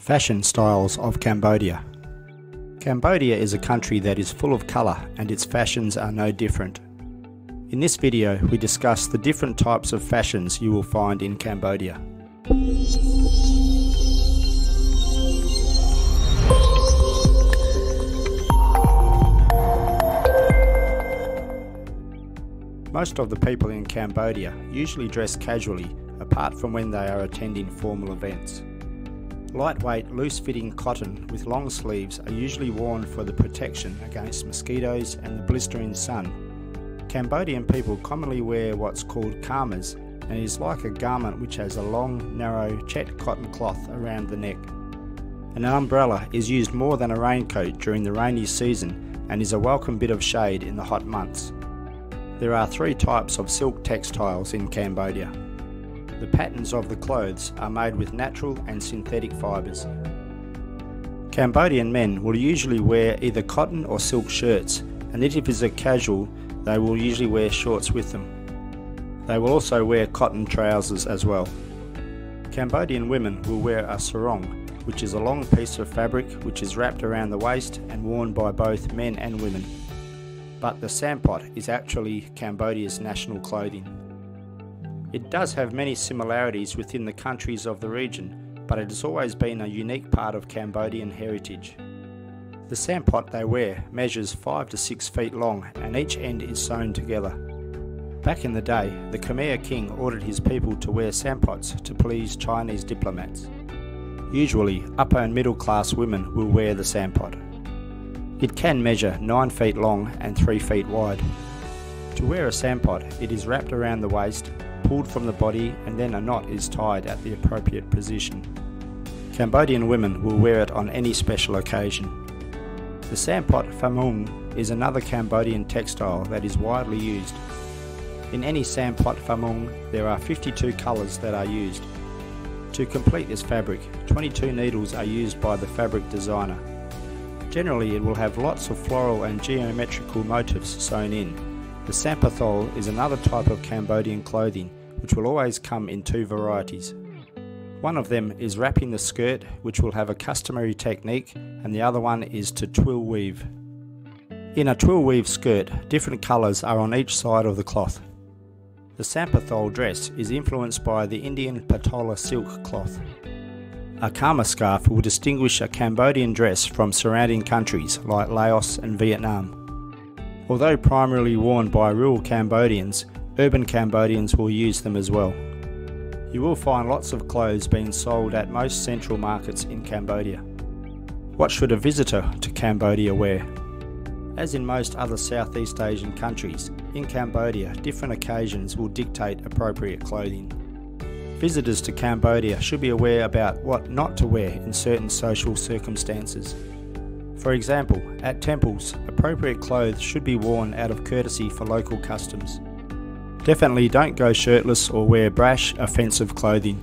Fashion styles of Cambodia. Cambodia is a country that is full of colour, and its fashions are no different. In this video, we discuss the different types of fashions you will find in Cambodia. Most of the people in Cambodia usually dress casually, apart from when they are attending formal events. Lightweight, loose-fitting cotton with long sleeves are usually worn for the protection against mosquitoes and the blistering sun. Cambodian people commonly wear what's called karmas, and it is like a garment which has a long, narrow chet cotton cloth around the neck. An umbrella is used more than a raincoat during the rainy season and is a welcome bit of shade in the hot months. There are three types of silk textiles in Cambodia. The patterns of the clothes are made with natural and synthetic fibres. Cambodian men will usually wear either cotton or silk shirts, and if it is a casual, they will usually wear shorts with them. They will also wear cotton trousers as well. Cambodian women will wear a sarong, which is a long piece of fabric which is wrapped around the waist and worn by both men and women. But the sampot is actually Cambodia's national clothing. It does have many similarities within the countries of the region, but it has always been a unique part of Cambodian heritage. The sampot they wear measures 5 to 6 feet long, and each end is sewn together. Back in the day, the Khmer king ordered his people to wear sampots to please Chinese diplomats. Usually, upper and middle class women will wear the sampot. It can measure 9 feet long and 3 feet wide. To wear a sampot, it is wrapped around the waist, pulled from the body, and then a knot is tied at the appropriate position. Cambodian women will wear it on any special occasion. The sampot phamung is another Cambodian textile that is widely used. In any sampot phamung, there are 52 colours that are used. To complete this fabric, 22 needles are used by the fabric designer. Generally, it will have lots of floral and geometrical motifs sewn in. The sampathol is another type of Cambodian clothing, which will always come in two varieties. One of them is wrapping the skirt, which will have a customary technique, and the other one is to twill weave. In a twill weave skirt, different colours are on each side of the cloth. The sampathol dress is influenced by the Indian Patola silk cloth. A karma scarf will distinguish a Cambodian dress from surrounding countries like Laos and Vietnam. Although primarily worn by rural Cambodians, urban Cambodians will use them as well. You will find lots of clothes being sold at most central markets in Cambodia. What should a visitor to Cambodia wear? As in most other Southeast Asian countries, in Cambodia, different occasions will dictate appropriate clothing. Visitors to Cambodia should be aware about what not to wear in certain social circumstances. For example, at temples, appropriate clothes should be worn out of courtesy for local customs. Definitely don't go shirtless or wear brash, offensive clothing.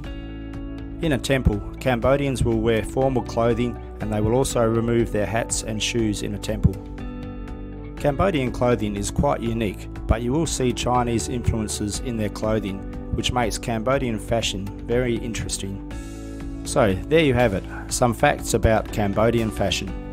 In a temple, Cambodians will wear formal clothing, and they will also remove their hats and shoes in a temple. Cambodian clothing is quite unique, but you will see Chinese influences in their clothing, which makes Cambodian fashion very interesting. So there you have it, some facts about Cambodian fashion.